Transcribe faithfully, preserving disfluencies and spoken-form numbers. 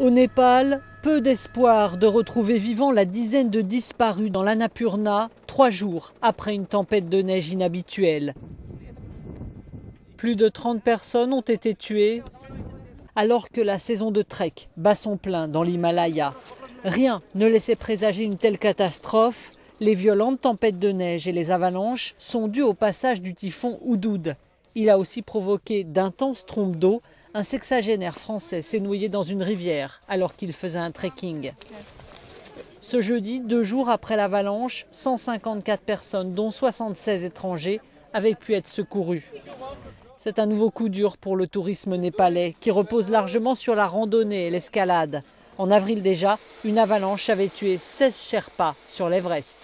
Au Népal, peu d'espoir de retrouver vivants la dizaine de disparus dans l'Annapurna, trois jours après une tempête de neige inhabituelle. Plus de trente personnes ont été tuées alors que la saison de trek bat son plein dans l'Himalaya. Rien ne laissait présager une telle catastrophe. Les violentes tempêtes de neige et les avalanches sont dues au passage du typhon Hudhud. Il a aussi provoqué d'intenses trombes d'eau. Un sexagénaire français s'est noyé dans une rivière alors qu'il faisait un trekking. Ce jeudi, deux jours après l'avalanche, cent cinquante-quatre personnes, dont soixante-seize étrangers, avaient pu être secourues. C'est un nouveau coup dur pour le tourisme népalais, qui repose largement sur la randonnée et l'escalade. En avril déjà, une avalanche avait tué seize Sherpas sur l'Everest.